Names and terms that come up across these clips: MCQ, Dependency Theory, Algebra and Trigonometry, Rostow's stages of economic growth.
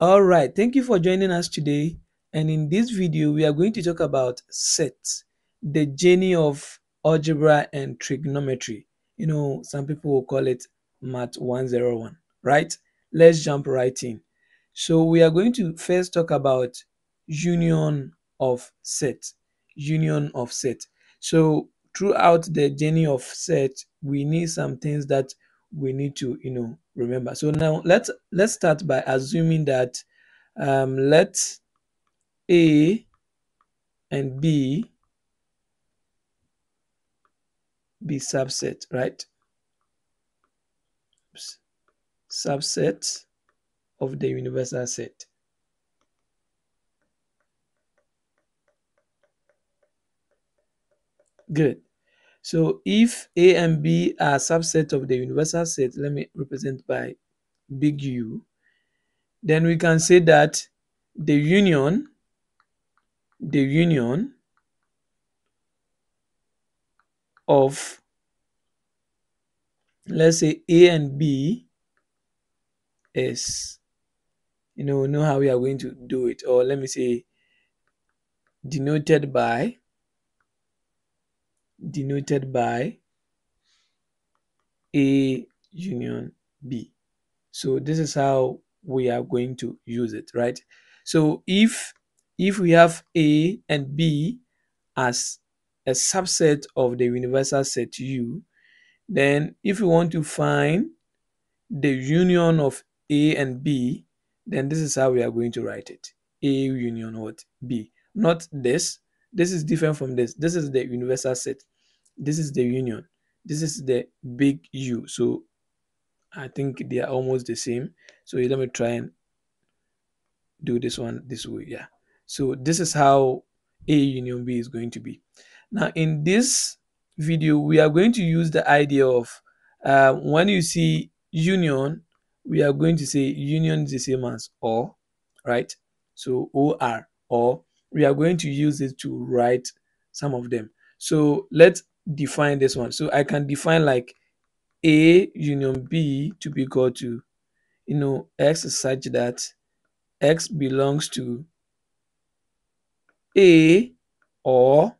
All right, thank you for joining us today. And in this video, we are going to talk about sets, the journey of algebra and trigonometry. You know, some people will call it Math 101, right? Let's jump right in. So we are going to first talk about union of sets. Union of set. So throughout the journey of set, we need some things that we need to, you know, remember. So now let's start by assuming that let A and B be subset, right? Oops. Subset of the universal set. Good. So if A and B are subset of the universal set, let me represent by big U, then we can say that the union of, let's say, A and B is, you know how we are going to do it, or let me say denoted by A union B. So this is how we are going to use it, right? So if we have A and B as a subset of the universal set U, then if we want to find the union of A and B, then this is how we are going to write it. A union what? B. Not this. This is different from this. This is the universal set. This is the union. This is the big U. So I think they are almost the same. So let me try and do this one this way. Yeah. So this is how A union B is going to be. Now in this video, we are going to use the idea of when you see union, we are going to say union is the same as OR, right? So OR, or we are going to use it to write some of them. So let's define this one. So I can define like A union B to be equal to, you know, X is such that X belongs to A or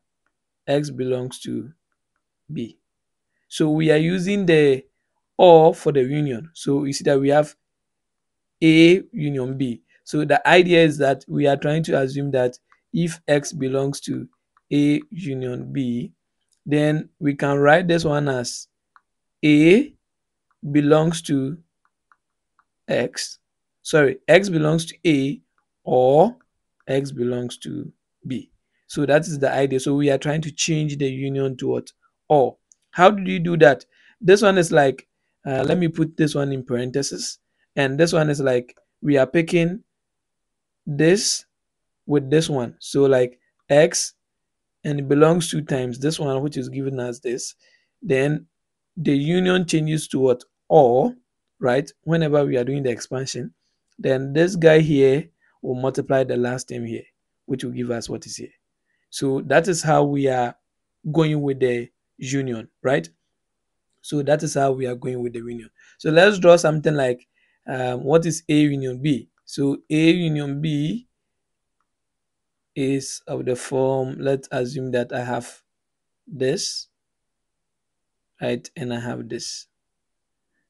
X belongs to B. So we are using the OR for the union. So you see that we have A union B. So the idea is that we are trying to assume that if X belongs to A union B, then we can write this one as A belongs to X. Sorry, X belongs to A or X belongs to B. So that is the idea. So we are trying to change the union to what? OR. How do you do that? This one is like, let me put this one in parentheses. And this one is like, we are picking this with this one. So like X, and it belongs to times this one, which is given as this. Then the union changes to what? OR, right? Whenever we are doing the expansion, then this guy here will multiply the last term here, which will give us what is here. So that is how we are going with the union, right? So that is how we are going with the union. So let's draw something like what is A union B? So A union B is of the form, let's assume that I have this, right? And I have this.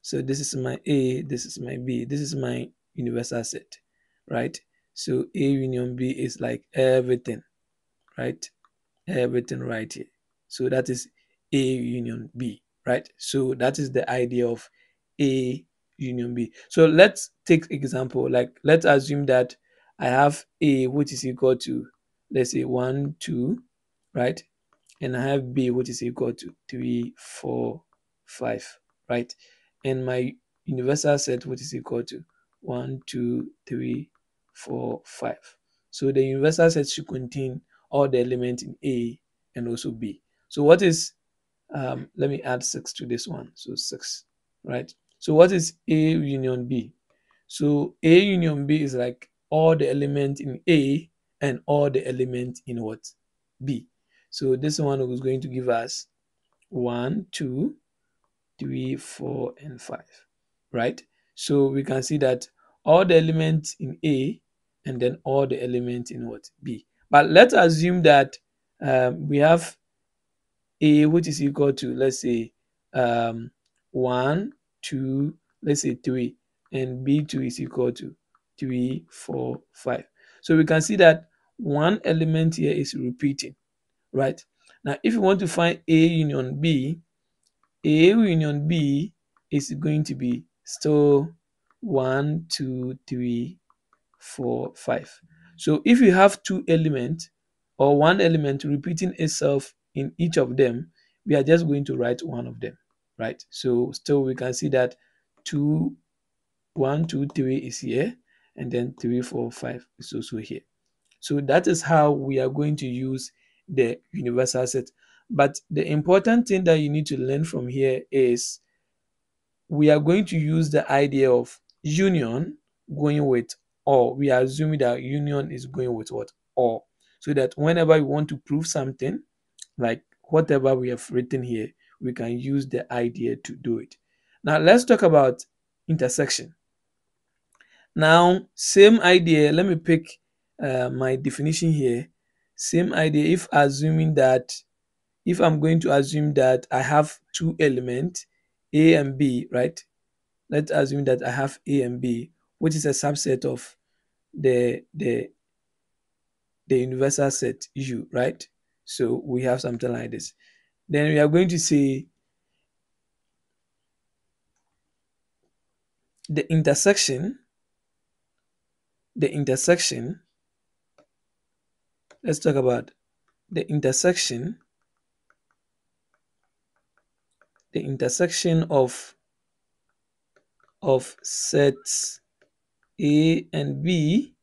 So this is my A, this is my B, this is my universal set, right? So A union B is like everything, right? Everything right here. So that is A union B, right? So that is the idea of A union B. So let's take example, like let's assume that I have A, which is equal to, let's say 1, 2, right? And I have B, which is equal to 3, 4, 5, right? And my universal set, which is equal to 1, 2, 3, 4, 5. So the universal set should contain all the elements in A and also B. So what is, let me add 6 to this one. So 6, right? So what is A union B? So A union B is like all the elements in A and all the elements in what? B. So this one is going to give us 1, 2, 3, 4, and 5, right? So we can see that all the elements in A and then all the elements in what? B. But let's assume that we have A, which is equal to, let's say, 1, 2, let's say 3, and B2 is equal to 3, 4, 5. So we can see that one element here is repeating, right? Now, if you want to find A union B, A union B is going to be still 1, 2, 3, 4, 5. So if you have two elements or one element repeating itself in each of them, we are just going to write one of them, right? So still we can see that 1, 2, 3 is here, and then 3, 4, 5 is also here. So that is how we are going to use the universal set. But the important thing that you need to learn from here is we are going to use the idea of union going with or. We are assuming that union is going with what? Or. So that whenever we want to prove something, like whatever we have written here, we can use the idea to do it. Now let's talk about intersection. Now, same idea. Let me pick my definition here. Same idea. If I'm going to assume that I have two elements, A and B, right? Let's assume that I have A and B, which is a subset of the universal set U, right? So we have something like this. Then we are going to say the intersection, let's talk about the intersection of sets A and B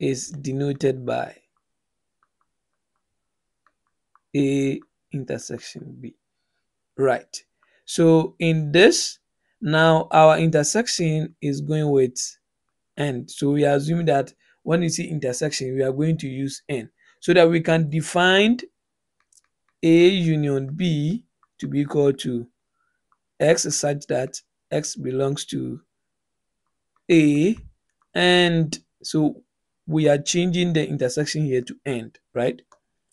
is denoted by A intersection B, right? So in this, now our intersection is going with N. So we assume that when you see intersection, we are going to use N so that we can define A union B to be equal to X such that X belongs to A, and so we are changing the intersection here to N, right?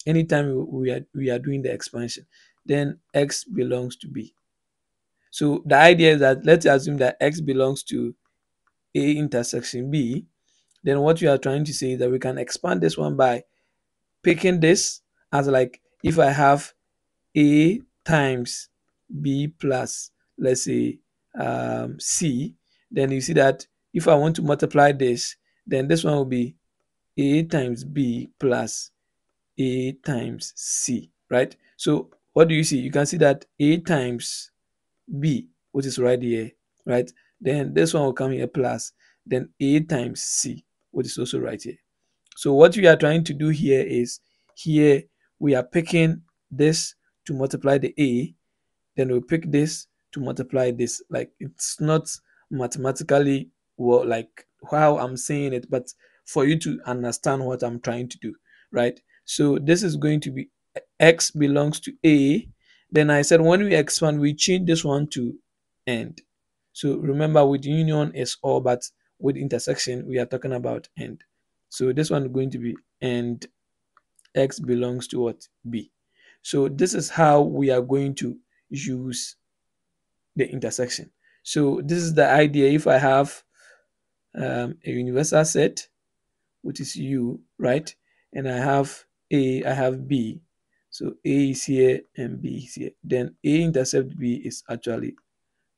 Anytime we are doing the expansion, then X belongs to B. So the idea is that let's assume that X belongs to A intersection B. Then what we are trying to say is that we can expand this one by picking this as, like, if I have A times B plus, let's say, C, then you see that if I want to multiply this, then this one will be A times B plus A times C, right? So what do you see? You can see that A times B, which is right here, right? Then this one will come here plus, then A times C, which is also right here. So what we are trying to do here is, here we are picking this to multiply the A, then we pick this to multiply this. Like, it's not mathematically, well, like how I'm saying it, but for you to understand what I'm trying to do, right? So this is going to be X belongs to A. Then I said when we expand, we change this one to end. So remember, with union is all, but with intersection, we are talking about end. So this one is going to be end. X belongs to what? B. So this is how we are going to use the intersection. So this is the idea. If I have a universal set, which is U, right? And I have A, I have B. So A is here and B is here. Then A intercept B is actually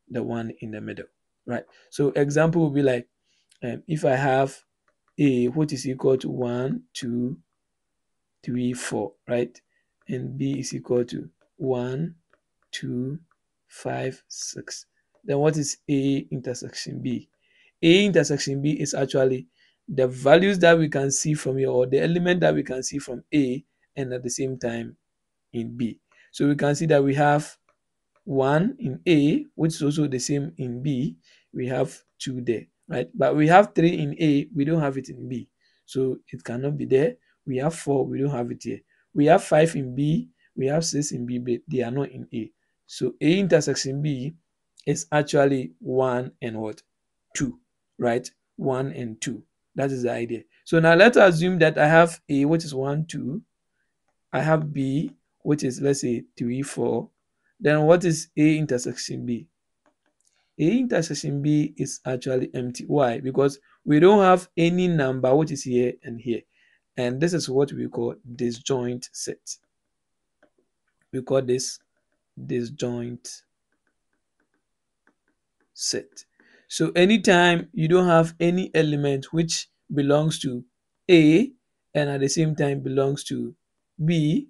the one in the middle, right? So example will be like, if I have A, which is equal to 1, 2, 3, 4, right? And B is equal to 1, 2, 5, 6. Then what is A intersection B? A intersection B is actually the values that we can see from here, or the element that we can see from A, and at the same time in B. So we can see that we have 1 in A, which is also the same in B. We have 2 there, right? But we have 3 in A, we don't have it in B, so it cannot be there. We have 4, we don't have it here. We have 5 in B, we have 6 in B, but they are not in A. So A intersection B is actually 1 and what? 2, right? 1 and 2. That is the idea. So now let's assume that I have A, which is 1, 2. I have B, which is, let's say, 3, 4. Then what is A intersection B? A intersection B is actually empty. Why? Because we don't have any number which is here and here. And this is what we call disjoint set. We call this disjoint set. So anytime you don't have any element which belongs to A and at the same time belongs to B,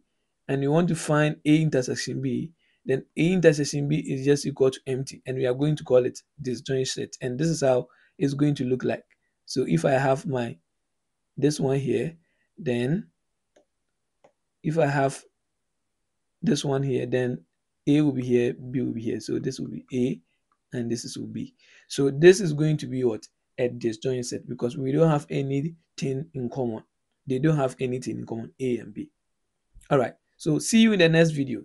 and you want to find A intersection B, then A intersection B is just equal to empty, and we are going to call it disjoint set. And this is how it's going to look like. So if I have my this one here, then if I have this one here, then A will be here, B will be here. So this will be A and this is will be. So this is going to be what? A disjoint set, because we don't have anything in common. They don't have anything in common, A and B. All right, so see you in the next video.